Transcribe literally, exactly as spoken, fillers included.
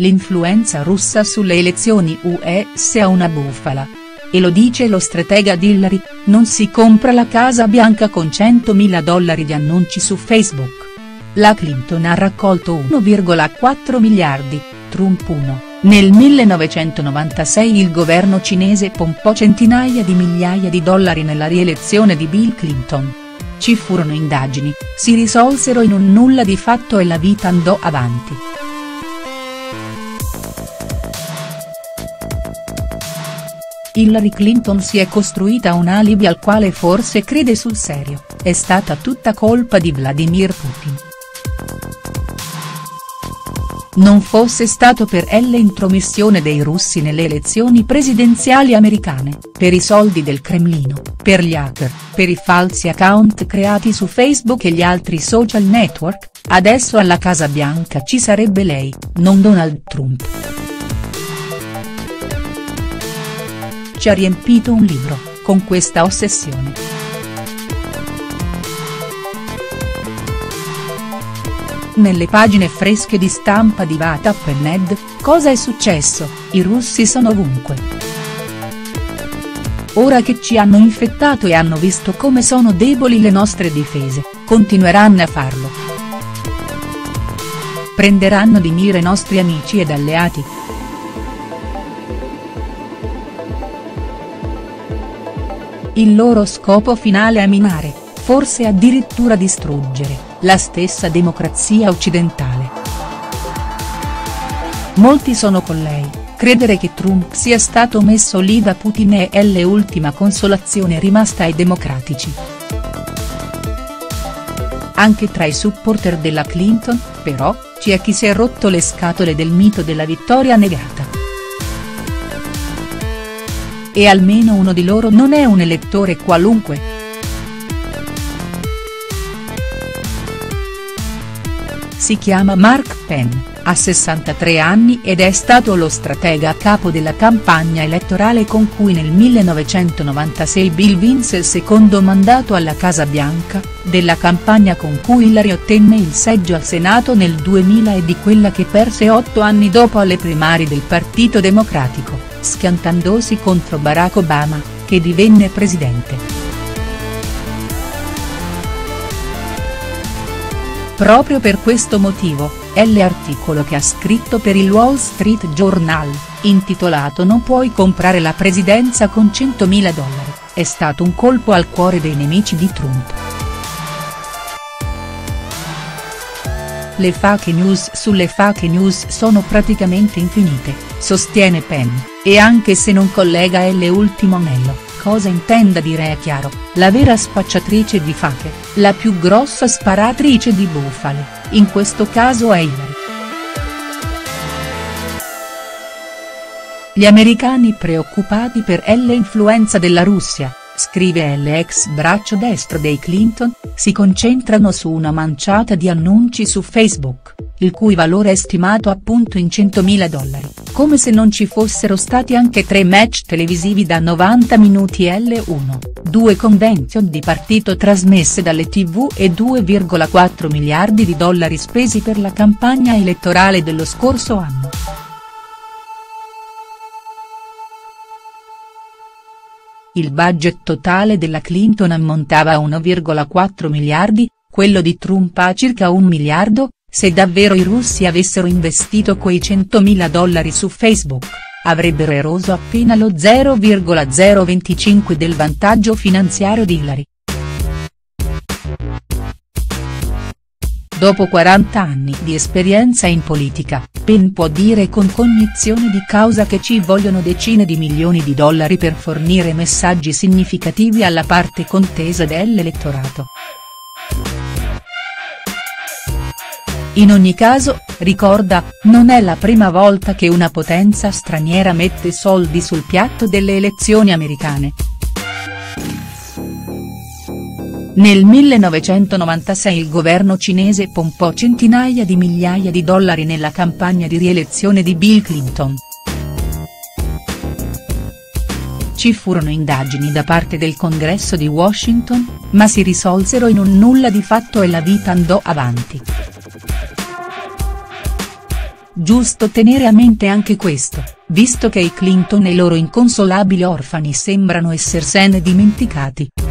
L'influenza russa sulle elezioni U S è una bufala. E lo dice lo stratega di Hillary, non si compra la Casa Bianca con centomila dollari di annunci su Facebook. La Clinton ha raccolto uno virgola quattro miliardi, Trump uno. Nel millenovecentonovantasei il governo cinese pompò centinaia di migliaia di dollari nella rielezione di Bill Clinton. Ci furono indagini, si risolsero in un nulla di fatto e la vita andò avanti. Hillary Clinton si è costruita un alibi al quale forse crede sul serio, è stata tutta colpa di Vladimir Putin. Non fosse stato per l'intromissione dei russi nelle elezioni presidenziali americane, per i soldi del Cremlino, per gli hacker, per i falsi account creati su Facebook e gli altri social network, adesso alla Casa Bianca ci sarebbe lei, non Donald Trump. Ci ha riempito un libro, con questa ossessione. Nelle pagine fresche di stampa di Vatap e Ned, cosa è successo, i russi sono ovunque. Ora che ci hanno infettato e hanno visto come sono deboli le nostre difese, continueranno a farlo. Prenderanno di mira i nostri amici ed alleati. Il loro scopo finale è minare, forse addirittura distruggere, la stessa democrazia occidentale. Molti sono con lei, credere che Trump sia stato messo lì da Putin è l'ultima consolazione rimasta ai democratici. Anche tra i supporter della Clinton, però, c'è chi si è rotto le scatole del mito della vittoria negata. E almeno uno di loro non è un elettore qualunque. Si chiama Mark Penn, ha sessantatré anni ed è stato lo stratega a capo della campagna elettorale con cui nel millenovecentonovantasei Bill vinse il secondo mandato alla Casa Bianca, della campagna con cui Hillary ottenne il seggio al Senato nel duemila e di quella che perse otto anni dopo alle primarie del Partito Democratico, schiantandosi contro Barack Obama, che divenne presidente. Proprio per questo motivo, è l'articolo che ha scritto per il Wall Street Journal, intitolato "Non puoi comprare la presidenza con centomila dollari", è stato un colpo al cuore dei nemici di Trump. Le fake news sulle fake news sono praticamente infinite, sostiene Penn, e anche se non collega l'ultimo anello. Cosa intenda dire è chiaro, la vera spacciatrice di fache, la più grossa sparatrice di bufale, in questo caso è Hillary. Gli americani preoccupati per l'influenza della Russia, scrive l'ex braccio destro dei Clinton, si concentrano su una manciata di annunci su Facebook, il cui valore è stimato appunto in centomila dollari, come se non ci fossero stati anche tre match televisivi da novanta minuti l'uno, due convention di partito trasmesse dalle tv e due virgola quattro miliardi di dollari spesi per la campagna elettorale dello scorso anno. Il budget totale della Clinton ammontava a uno virgola quattro miliardi, quello di Trump a circa un miliardo. Se davvero i russi avessero investito quei centomila dollari su Facebook, avrebbero eroso appena lo zero virgola zero venticinque del vantaggio finanziario di Hillary. Dopo quaranta anni di esperienza in politica, Penn può dire con cognizione di causa che ci vogliono decine di milioni di dollari per fornire messaggi significativi alla parte contesa dell'elettorato. In ogni caso, ricorda, non è la prima volta che una potenza straniera mette soldi sul piatto delle elezioni americane. Nel millenovecentonovantasei il governo cinese pompò centinaia di migliaia di dollari nella campagna di rielezione di Bill Clinton. Ci furono indagini da parte del Congresso di Washington, ma si risolsero in un nulla di fatto e la vita andò avanti. giusto tenere a mente anche questo, visto che i Clinton e i loro inconsolabili orfani sembrano essersene dimenticati.